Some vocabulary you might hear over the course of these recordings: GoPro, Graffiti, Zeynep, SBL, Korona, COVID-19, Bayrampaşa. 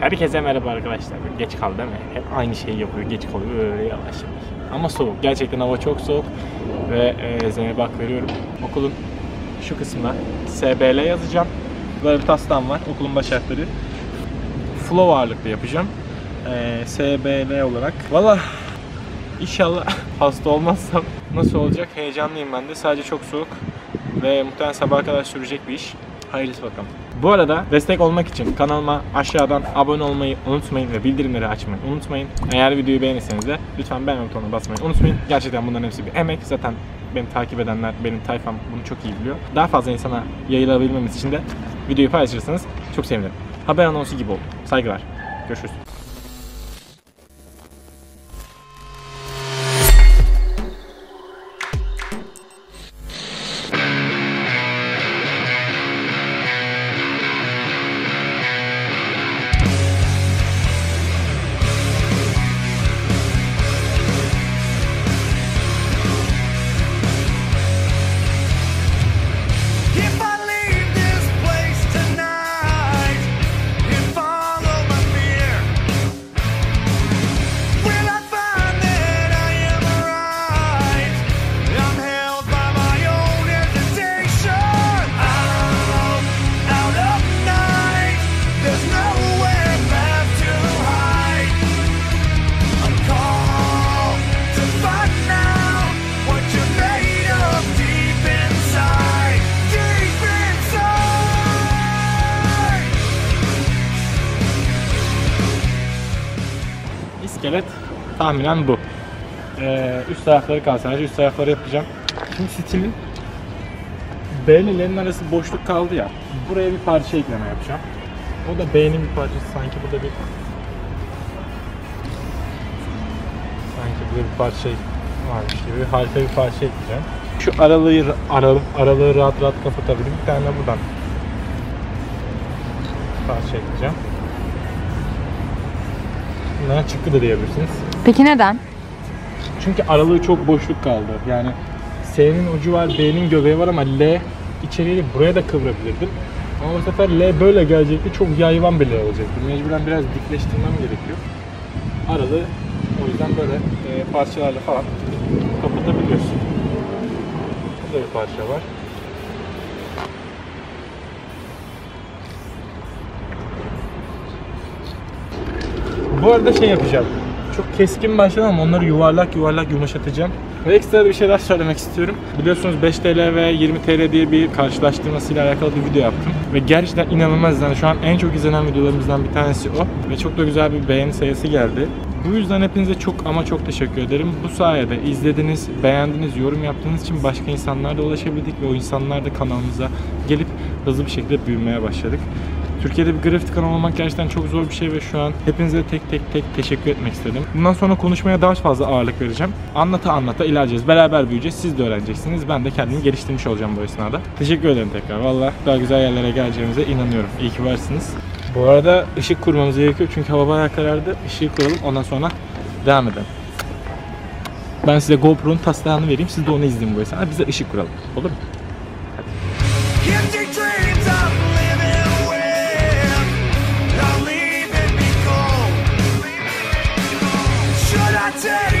Herkese merhaba arkadaşlar. Geç kaldı değil mi? Hep aynı şeyi yapıyor. Geç kalıyor. Böyle yavaş yavaş. Ama soğuk. Gerçekten hava çok soğuk. Ve Zeynep'e bak veriyorum. Okulun şu kısmına SBL yazacağım. Böyle bir taslam var. Okulun baş harfleri. Flow ağırlıklı yapacağım. SBL olarak. Valla inşallah hasta olmazsam nasıl olacak? Heyecanlıyım ben de. Sadece çok soğuk. Ve muhtemelen sabaha kadar sürecek bir iş. Hayırlısı bakalım. Bu arada destek olmak için kanalıma aşağıdan abone olmayı unutmayın ve bildirimleri açmayı unutmayın. Eğer videoyu beğenirseniz de lütfen beğenme butonuna basmayı unutmayın. Gerçekten bunların hepsi bir emek. Zaten beni takip edenler, benim tayfam bunu çok iyi biliyor. Daha fazla insana yayılabilmemiz için de videoyu paylaşırsanız çok sevinirim. Haber anonsu gibi oldu. Saygılar. Görüşürüz. İskelet tahminen bu. Üst tarafları kalsın. Sadece üst tarafları yapacağım. Şimdi stilin beğenilerin arası boşluk kaldı ya. Buraya bir parça ekleme yapacağım. O da beğenin bir parçası. Sanki burada bir parça varmış gibi. Harika bir parça ekleyeceğim. Şu aralığı rahat rahat kapatabilirim. Bir tane buradan parça ekleyeceğim. Bunlara çıktı da diyebilirsiniz. Peki neden? Çünkü aralığı çok boşluk kaldı. Yani S'nin ucu var, B'nin göbeği var ama L içeriğini buraya da kıvırabilirdim. Ama bu sefer L böyle gelecekti, çok yayvan bile olacaktı. Mecburen biraz dikleştirmem gerekiyor. Aralığı o yüzden böyle parçalarla falan kapatabiliyorsun. Burada bir parça var. Bu arada şey yapacağım, çok keskin başladım ama onları yuvarlak yumuşatacağım. Ve ekstra bir şeyler söylemek istiyorum. Biliyorsunuz 5 TL ve 20 TL diye bir karşılaştırmasıyla alakalı bir video yaptım. Ve gerçekten inanılmaz, yani şu an en çok izlenen videolarımızdan bir tanesi o. Ve çok da güzel bir beğeni sayısı geldi. Bu yüzden hepinize çok ama çok teşekkür ederim. Bu sayede izlediniz, beğendiniz, yorum yaptığınız için başka insanlara da ulaşabildik. Ve o insanlar da kanalımıza gelip hızlı bir şekilde büyümeye başladık. Türkiye'de bir grafiti kanalı olmak gerçekten çok zor bir şey ve şu an hepinize tek teşekkür etmek istedim. Bundan sonra konuşmaya daha fazla ağırlık vereceğim. Anlata ilerleyeceğiz. Beraber büyüyeceğiz. Siz de öğreneceksiniz. Ben de kendimi geliştirmiş olacağım bu esnada. Teşekkür ederim tekrar. Vallahi daha güzel yerlere geleceğimize inanıyorum. İyi ki varsınız. Bu arada ışık kurmamız gerekiyor çünkü hava bayağı karardı. Işığı kuralım, ondan sonra devam edelim. Ben size GoPro'nun taslağını vereyim. Siz de onu izleyin bu esnada. Bize ışık kuralım. Olur mu? Deep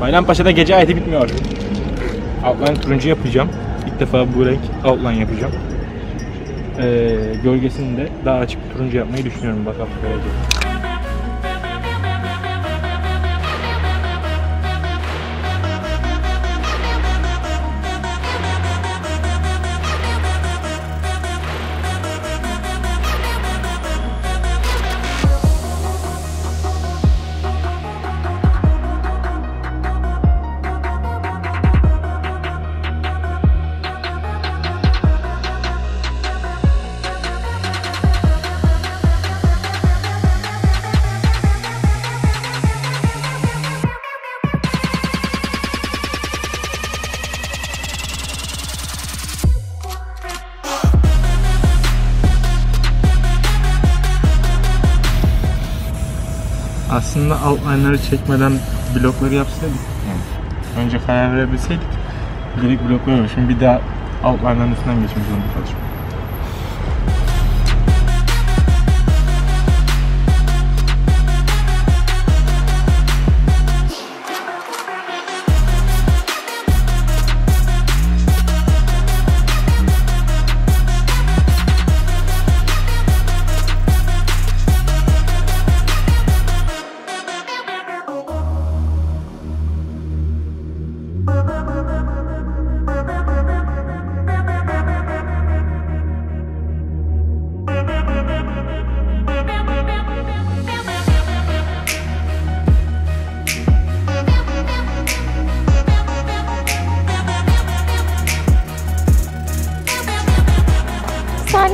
Bayrampaşa'da gece hayatı bitmiyor. Outline turuncu yapacağım. İlk defa bu renk outline yapacağım. Gölgesini de daha açık turuncu yapmayı düşünüyorum. Bakalım böylece. Aslında outline'ları çekmeden blokları yapsaydık, yani önce karar verebilseydik, direkt blokları var. Şimdi bir daha outline'ların üstünden geçmemiz zorunda kalacağım.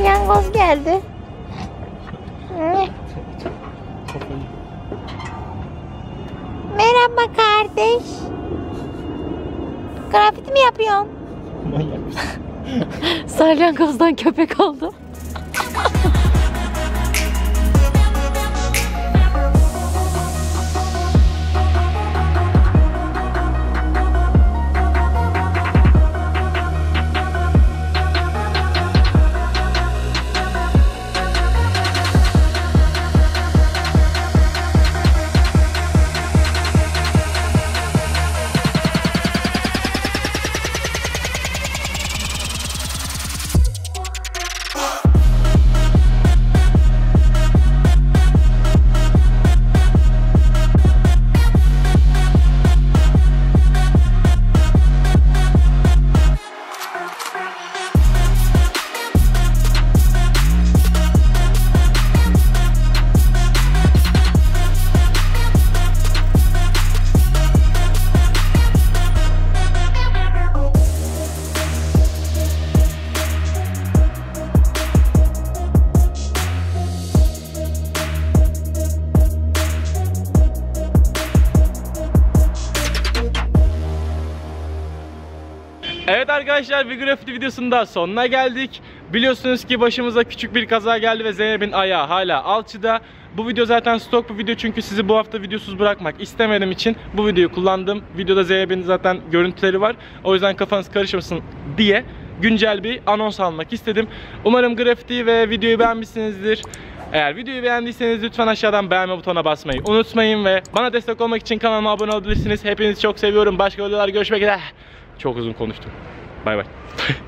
Yangoz geldi. Merhaba kardeş. Grafiti mi yapıyorsun? Salyangozdan köpek oldu. Evet arkadaşlar, bir grafiti videosunun daha sonuna geldik. Biliyorsunuz ki başımıza küçük bir kaza geldi ve Zeynep'in ayağı hala alçıda. Bu video zaten stok bir video, çünkü sizi bu hafta videosuz bırakmak istemediğim için bu videoyu kullandım. Videoda Zeynep'in zaten görüntüleri var. O yüzden kafanız karışmasın diye güncel bir anons almak istedim. Umarım grafiti ve videoyu beğenmişsinizdir. Eğer videoyu beğendiyseniz lütfen aşağıdan beğenme butonuna basmayı unutmayın ve bana destek olmak için kanalıma abone olabilirsiniz. Hepinizi çok seviyorum. Başka videolar görüşmek üzere. Çok uzun konuştum. Bay bay.